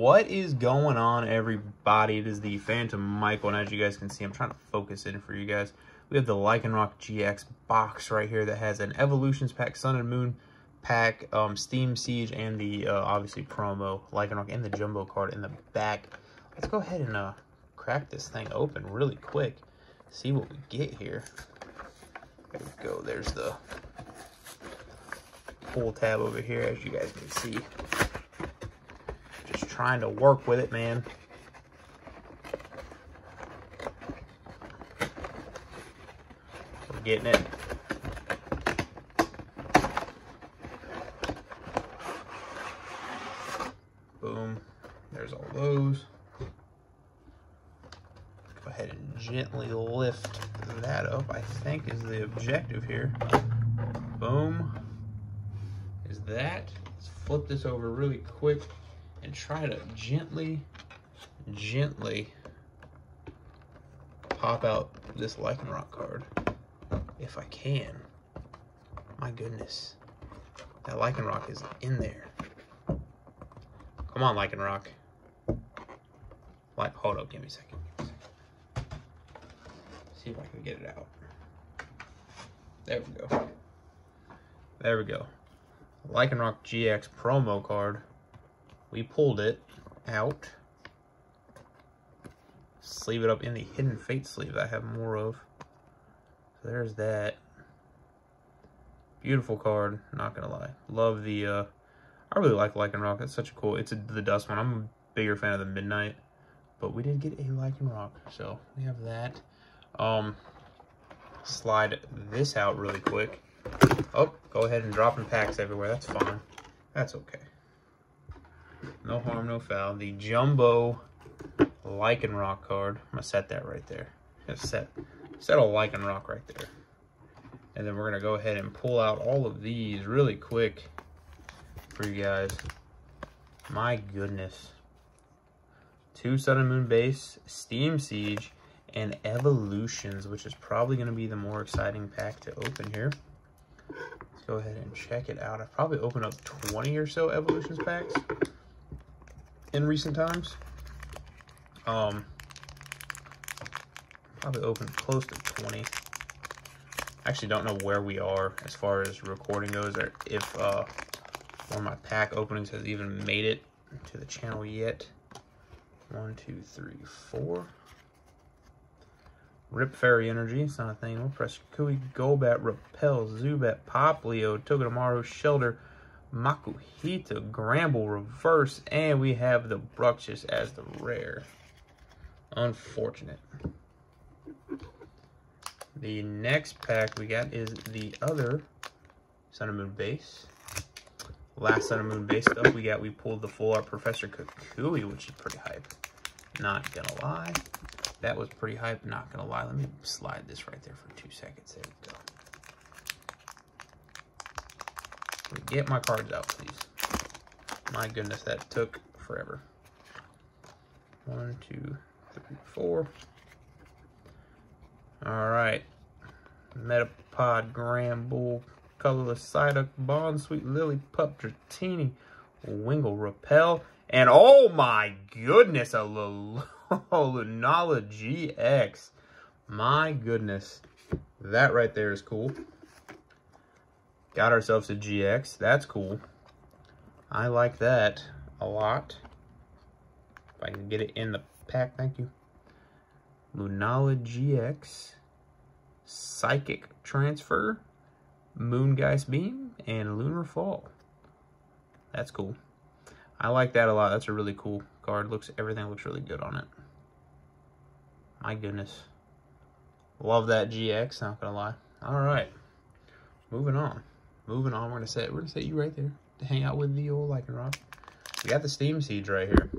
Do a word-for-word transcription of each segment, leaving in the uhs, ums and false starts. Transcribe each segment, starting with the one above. What is going on, everybody? It is the Phantom Michael, and as you guys can see, I'm trying to focus in for you guys. We have the Lycanroc G X box right here that has an Evolutions Pack, Sun and Moon Pack, um, Steam Siege, and the, uh, obviously, promo Lycanroc and the Jumbo card in the back. Let's go ahead and uh, crack this thing open really quick, see what we get here. There we go. There's the pull tab over here, as you guys can see. Trying to work with it, man. We're getting it. Boom. There's all those. Go ahead and gently lift that up, I think is the objective here. Boom. Is that. Let's flip this over really quick. And try to gently, gently pop out this Lycanroc card, if I can. My goodness, that Lycanroc is in there. Come on, Lycanroc. Like, hold up, give me a second. Give me a second. See if I can get it out. There we go. There we go. Lycanroc G X promo card. We pulled it out. Sleeve it up in the Hidden Fate sleeve that I have more of. So there's that. Beautiful card, not gonna lie. Love the, uh, I really like Lycanroc. It's such a cool, it's a, the dust one. I'm a bigger fan of the Midnight, but we did get a Lycanroc. So we have that. Um, slide this out really quick. Oh, go ahead and drop in packs everywhere. That's fine. That's okay. No harm, no foul. The Jumbo Lycanroc card. I'm going to set that right there. I'm going to set, set a Lycanroc right there. And then we're going to go ahead and pull out all of these really quick for you guys. My goodness. Two Sun and Moon Base, Steam Siege, and Evolutions, which is probably going to be the more exciting pack to open here. Let's go ahead and check it out. I've probably opened up twenty or so Evolutions packs in recent times. Um, probably opened close to twenty. I actually don't know where we are as far as recording goes, or if uh, one of my pack openings has even made it to the channel yet. One, two, three, four. Rip Fairy Energy, it's not a thing. We'll press Kui, Golbat, Repel, Zubat, Popplio, Togedemaru, Shellder, Makuhita, Gramble, Reverse, and we have the Bruxish as the rare. Unfortunate. The next pack we got is the other Sun and Moon base. Last Sun and Moon base stuff we got, we pulled the full art Professor Kukui, which is pretty hype. Not gonna lie. That was pretty hype, not gonna lie. Let me slide this right there for two seconds. There we go. Get my cards out, please. My goodness, that took forever. One, two, three, four. Alright. Metapod, Gramble, Colorless Psyduck, Bond, Sweet Lily, Pup, Dratini, Wingull, Repel, and oh my goodness, a Lunala G X. My goodness. That right there is cool. Got ourselves a G X. That's cool. I like that a lot. If I can get it in the pack, thank you. Lunala G X. Psychic Transfer. Moon Geist Beam. And Lunar Fall. That's cool. I like that a lot. That's a really cool card. Looks, everything looks really good on it. My goodness. Love that G X, not gonna lie. Alright. Moving on. Moving on, we're gonna set we're gonna set you right there to hang out with the old Lycanroc. We got the Steam Siege right here.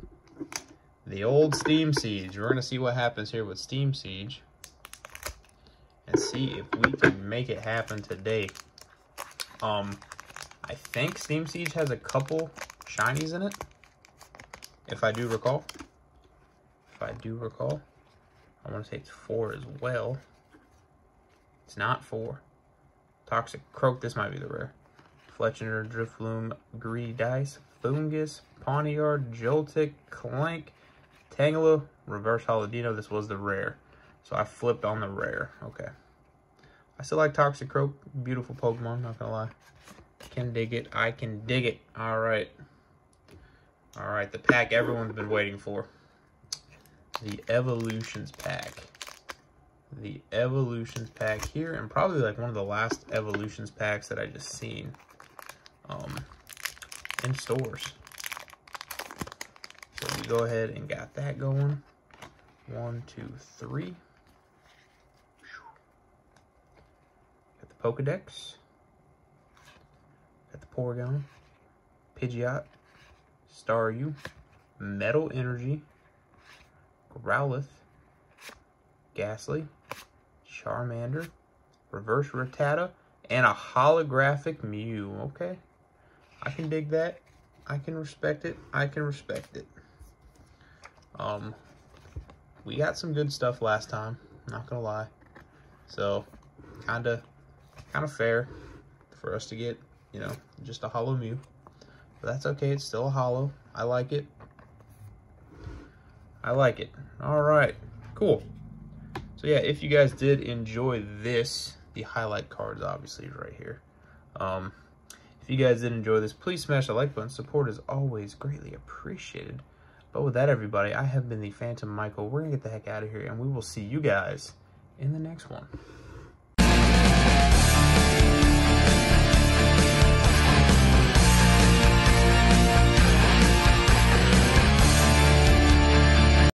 The old Steam Siege. We're gonna see what happens here with Steam Siege. And see if we can make it happen today. Um I think Steam Siege has a couple shinies in it. If I do recall. If I do recall. I wanna say it's four as well. It's not four. Toxic Croak, this might be the rare. Fletchender, Drifloom, Greedicé, Fungus, Pawniard, Joltik, Clank, Tangela, Reverse Holodino. This was the rare. So I flipped on the rare. Okay. I still like Toxic Croak. Beautiful Pokemon, not gonna lie. Can dig it. I can dig it. Alright. Alright, the pack everyone's been waiting for. The Evolutions Pack. The Evolutions Pack here, and probably like one of the last Evolutions Packs that I just seen um, in stores. So we go ahead and got that going. One, two, three. Got the Pokedex. Got the Porygon. Pidgeot. Staryu. Metal Energy. Growlithe. Ghastly. Charmander. Reverse Rattata. And a holographic Mew. Okay. I can dig that. I can respect it. I can respect it. Um... We got some good stuff last time, not gonna lie. So, kinda, kinda fair for us to get, you know, just a holo Mew. But that's okay, it's still a holo. I like it. I like it. Alright, cool. So yeah, if you guys did enjoy this, the highlight cards obviously is right here. Um, if you guys did enjoy this, please smash the like button. Support is always greatly appreciated. But with that, everybody, I have been the Phantom Michael. We're going to get the heck out of here, and we will see you guys in the next one.